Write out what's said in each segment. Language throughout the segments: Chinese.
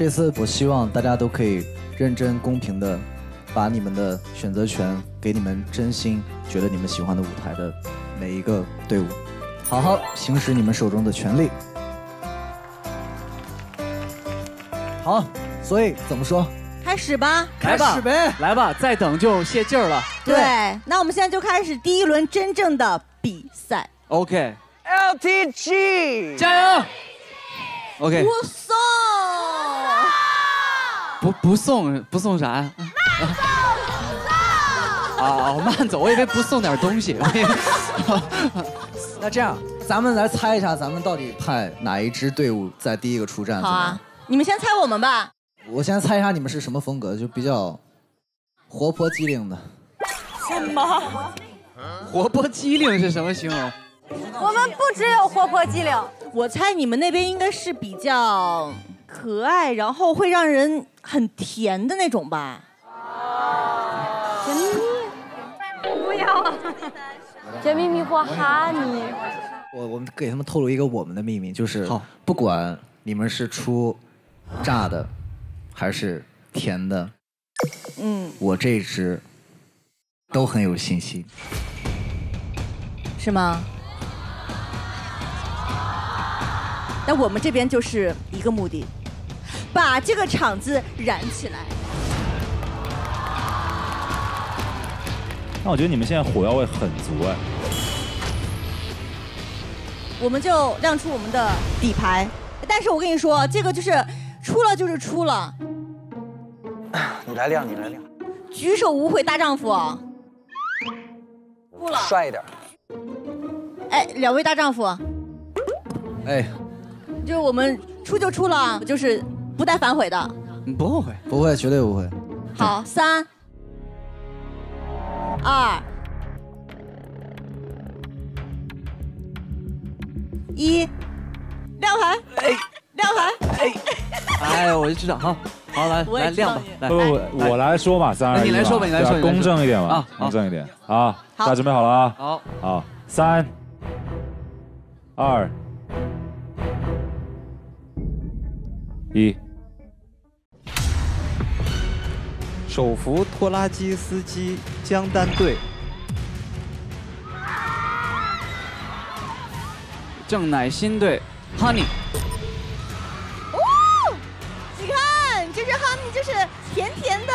这次我希望大家都可以认真公平的把你们的选择权给你们真心觉得你们喜欢的舞台的每一个队伍，好好行使你们手中的权利。好，所以怎么说？开始吧，开始呗，来吧，再等就泄劲儿了。对，那我们现在就开始第一轮真正的比赛。OK，LTG， 加油 ！OK， 不送，不送啥呀？ 啊，慢走！我以为不送点东西。那这样，咱们来猜一下，咱们到底派哪一支队伍在第一个出战？好啊，你们先猜我们吧。我先猜一下你们是什么风格，就比较活泼机灵的。什么？活泼机灵是什么形容？我们不只有活泼机灵。我猜你们那边应该是比较可爱，然后会让人很甜的那种吧。 不要啊！甜蜜蜜或哈尼。我们给他们透露一个我们的秘密，就是不管你们是出炸的还是甜的，嗯，我这支都很有信心。是吗？那我们这边就是一个目的，把这个场子燃起来。 那我觉得你们现在火药味很足哎，我们就亮出我们的底牌。但是我跟你说，这个就是出了就是出了。你来亮，你来亮。举手无悔大丈夫。不了。帅一点。哎，两位大丈夫。哎。就是我们出就出了，就是不带反悔的。不后悔，不会，绝对不会。好，三。 2、1，亮牌！哎，亮牌！哎，哎，我就知道，好，好来来亮吧，来，我来说嘛，3、2、1，你来说吧，你来说，公正一点嘛，公正一点啊！大家准备好了啊？好，好，3、2、1。 手扶拖拉机司机江丹队，郑乃馨队 ，honey。哦，你看，这是 honey， 就是甜甜的。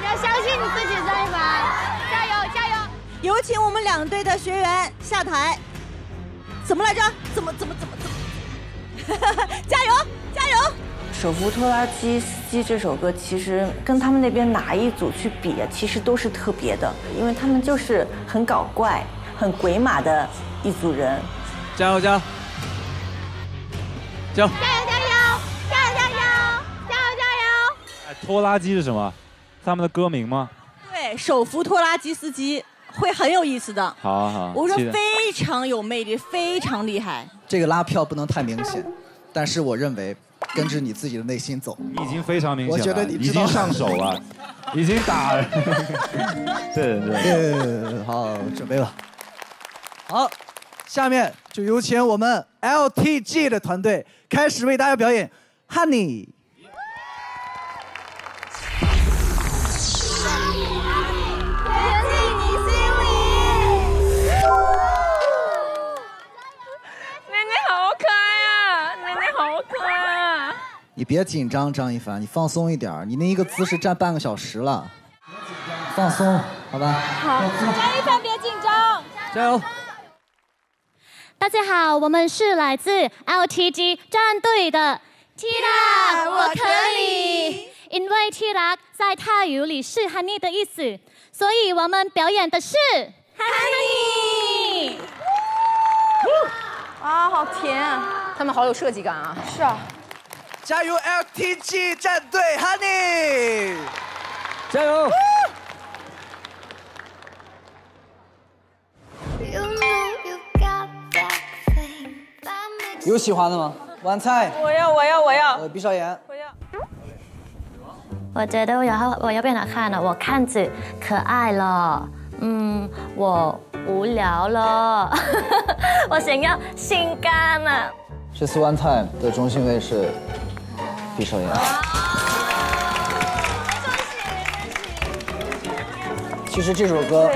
你要相信你自己，战友们。 有请我们两队的学员下台。怎么来着？怎么？加油加油！手扶拖拉机司机这首歌其实跟他们那边哪一组去比，其实都是特别的，因为他们就是很搞怪、很鬼马的一组人。加油加油！加油加油！加油加油！加油加油！哎，拖拉机是什么？他们的歌名吗？对，手扶拖拉机司机。 会很有意思的，好好，我说非常有魅力，非常厉害。这个拉票不能太明显，但是我认为跟着你自己的内心走，已经非常明显了。我觉得你已经上手了，已经打了。对对对，好，准备吧。好，下面就有请我们 LTG 的团队开始为大家表演《honey》。 你别紧张，张一凡，你放松一点，你那一个姿势站半个小时了，放松，好吧？好，张一凡别紧张，加油！大家好，我们是来自 LTG 战队的 Tira， 我可以，因为 Tira 在泰语里是 honey 的意思，所以我们表演的是 honey。啊，好甜啊！他们好有设计感啊！是啊。 加油 ，LTG 战队 ，honey！ 加油！有喜欢的吗？晚菜。我要，我要，我要。我闭上眼。我要。我觉得我要变好看了，我看着可爱了，嗯，我无聊了，我想要性感啊。这次 One Time 的中性位是毕淑敏。其实这首歌，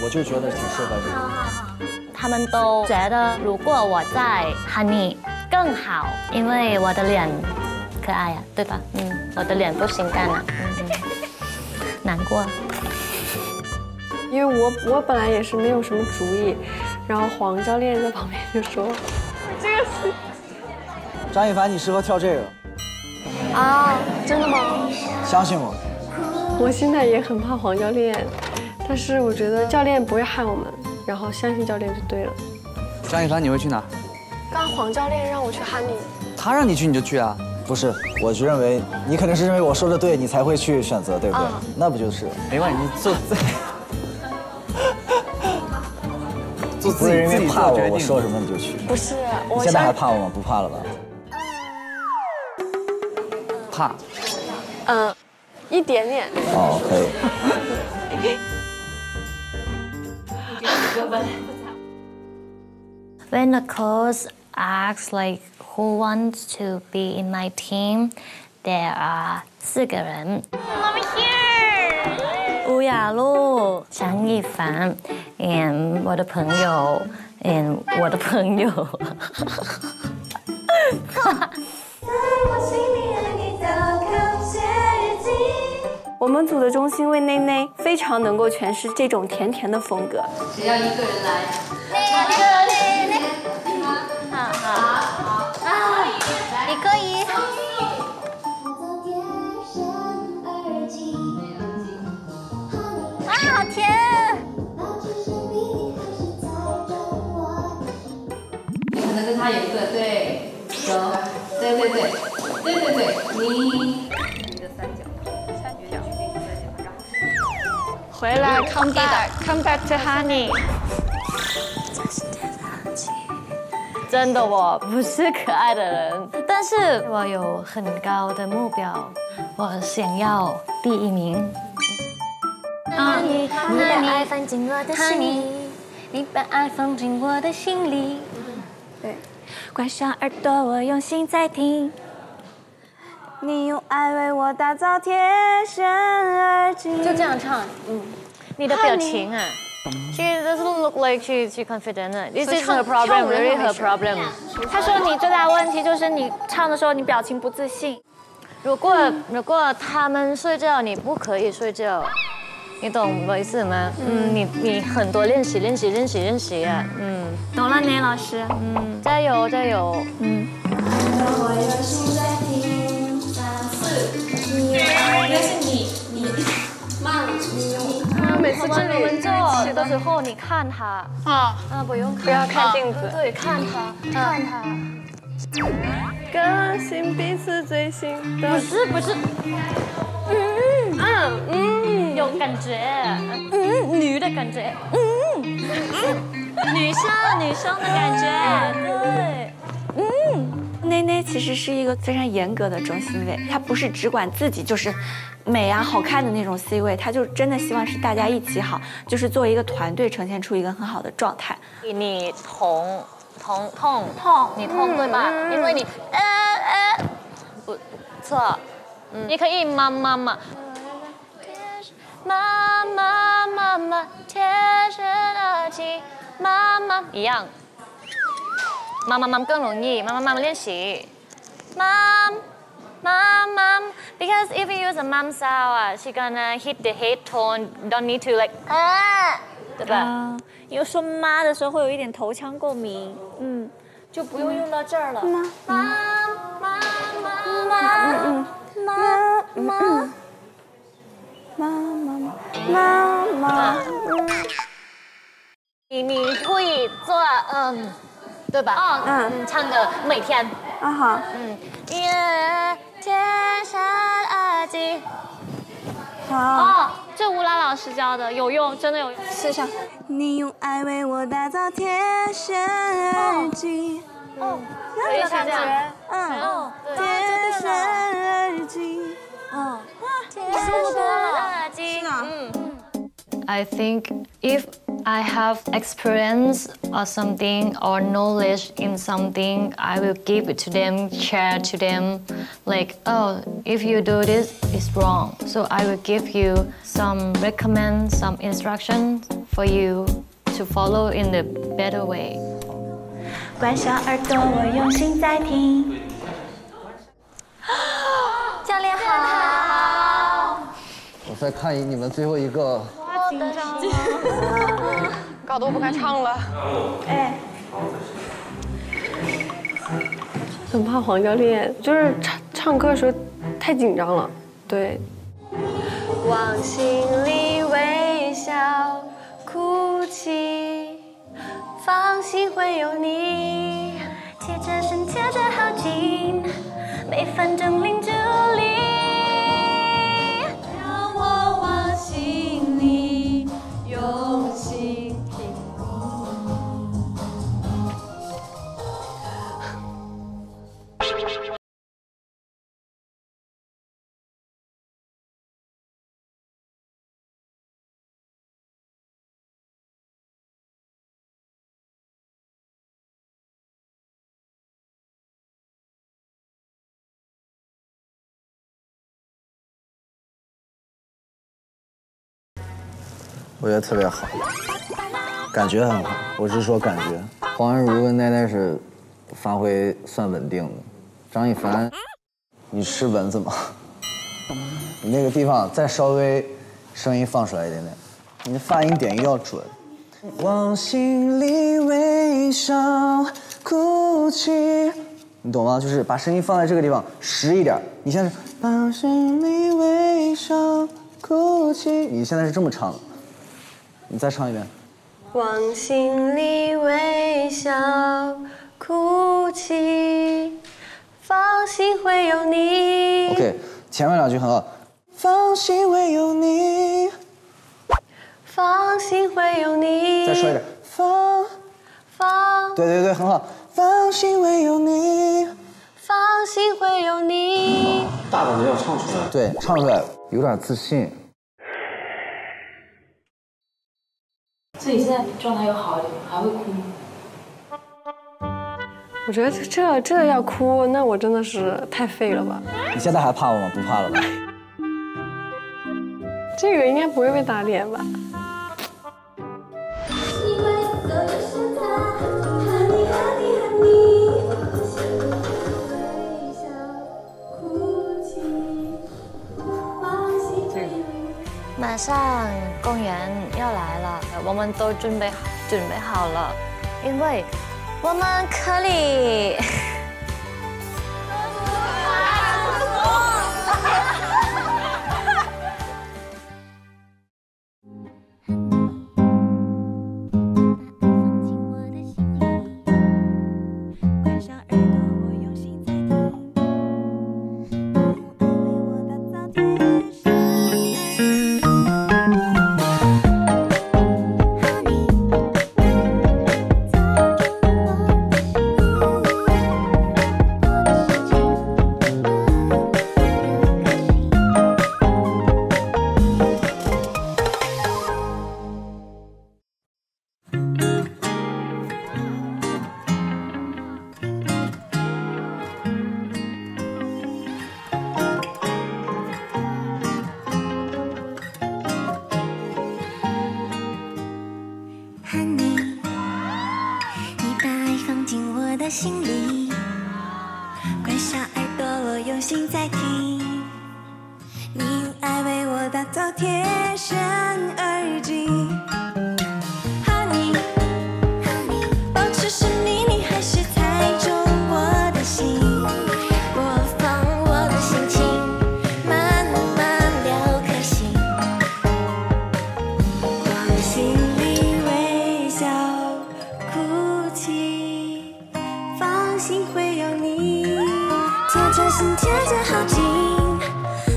我就觉得挺适合你。他们都觉得如果我在 Honey 更好，因为我的脸可爱呀、啊，对吧？嗯。 我的脸不性感了，难过。因为我本来也是没有什么主意，然后黄教练在旁边就说：“这个是张艺凡，你适合跳这个。”啊，真的吗？相信我。我现在也很怕黄教练，但是我觉得教练不会害我们，然后相信教练就对了。张艺凡，你会去哪？刚黄教练让我去喊你。他让你去你就去啊。 不是，我就认为你肯定是认为我说的对，你才会去选择，对不对？那不就是？没关系，你做自己自己怕我，我说什么你就去。不是，我现在还怕我吗？不怕了吧？怕。嗯，一点点。哦，可以。When the coach asks like who wants to be in my team? There are 4 people. Over here. Wu Yalu, Zhang Yifan, and my friend, and my friend. Our group's center位内内非常能够诠释这种甜甜的风格。只要一个人来。 他有一个对，走，对对对，对对对，你一个三角，三角，然后回来 ，come back，come back to honey。真的，我不是可爱的人，但是我有很高的目标，我想要第1名。你把爱放进我的心里，你把爱放进我的心里。 对，关上耳朵，我用心在听。你用爱为我打造贴身耳机。就这样唱，嗯。你的表情啊 ，She doesn't look like she confident. This is her problem, really her problem. 她说你最大的问题就是你唱的时候你表情不自信。如果他们睡觉，你不可以睡觉。 你懂我意思吗？嗯，你很多练习啊，嗯，懂了呢，老师，嗯，加油加油，嗯。你骂我，每次这里做的时候，你看他，啊，不用看，不要看镜子，对，看他，看他。个性彼此最新的，不是，有感觉，嗯，女的感觉，女生的感觉，对，内内其实是一个非常严格的中心位，她不是只管自己就是美啊好看的那种 C 位，她就真的希望是大家一起好，就是作为一个团队呈现出一个很好的状态。你痛，你痛对吧？因为你不错，你可以妈。 妈妈，贴身耳机，妈妈一样。妈妈更容易，妈妈练习。妈妈 ，because if you use a mom sound, she gonna hit the head tone. Don't need to like 对吧？有说妈的时候会有一点头腔共鸣，嗯，就不用用到这儿了。妈。 妈妈，你会做对吧？唱歌每天啊好，贴上耳机，好哦，这吴兰老师教的有用，真的有用，试上。你用爱为我打造贴身耳机，哦，那个感觉，贴身耳机，哦。I think if I have experience or something or knowledge in something, I will give it to them, share to them, like, oh, if you do this, it's wrong. So I will give you some recommend, some instructions for you to follow in the better way. 关上耳朵，我用心在听。教练好。我在看你们最后一个。 搞得我不敢唱了。哎，很怕黄教练，就是唱歌的时候太紧张了。对。往心里微笑，哭泣，放心会有你。贴着身，贴着好近，每分钟零距离。 我觉得特别好，感觉很好。我是说感觉，黄安如跟奈奈是发挥算稳定的。张一凡，你吃蚊子吗？你那个地方再稍微声音放出来一点点，你的发音点音要准。往心里微笑，哭泣，你懂吗？就是把声音放在这个地方实一点。你现在是往心里微笑，哭泣，你现在是这么唱的。 你再唱一遍。往心里微笑，哭泣，放心会有你。OK， 前面两句很好。放心会有你，放心会有你。再说一遍。对对对，很好。放心会有你，放心会有你。大胆的要唱出来。对，唱出来，有点自信。 所以现在状态又好一点，还会哭吗？我觉得这要哭，那我真的是太废了吧！你现在还怕我吗？不怕了吧？这个应该不会被打脸吧？马上公演要来了，我们都准备好了，因为我们可以。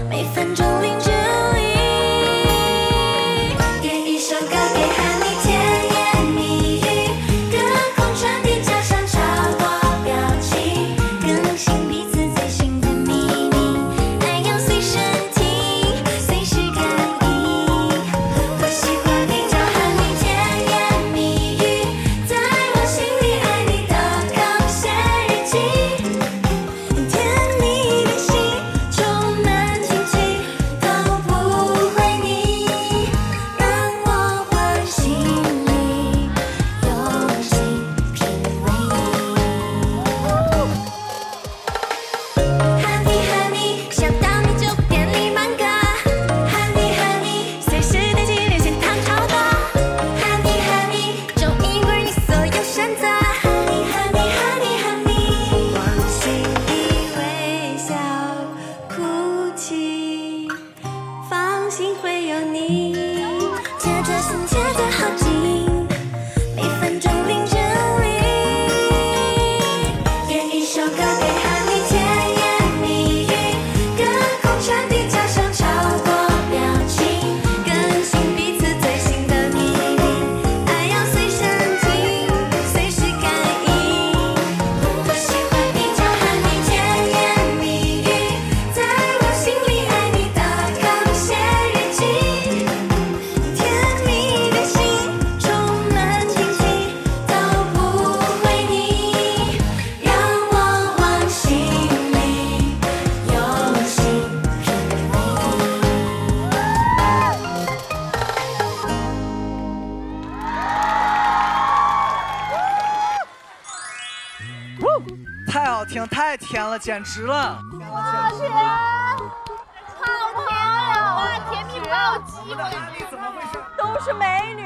每分钟零距离，给一首歌给。会有你。接着心，接着好近，每分钟零距离。点一首歌给honey，甜言蜜语，隔空传递假象，超过表情，更新彼此最新的秘密。爱要随身听，随时感应。我喜欢你叫honey，甜言蜜语，在我心里爱你到口泄日记。甜蜜的心充满惊喜，都不回你，让我往心里用心品味。太好听，太甜了，简直了！好甜，好甜呀！哇，甜蜜暴击！怎么回事？都是美女，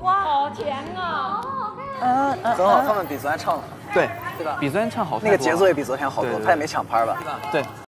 哇，好甜啊！正好他们比昨天唱了，对吧？比昨天唱好，那个节奏也比昨天好多，他也没抢拍吧？对。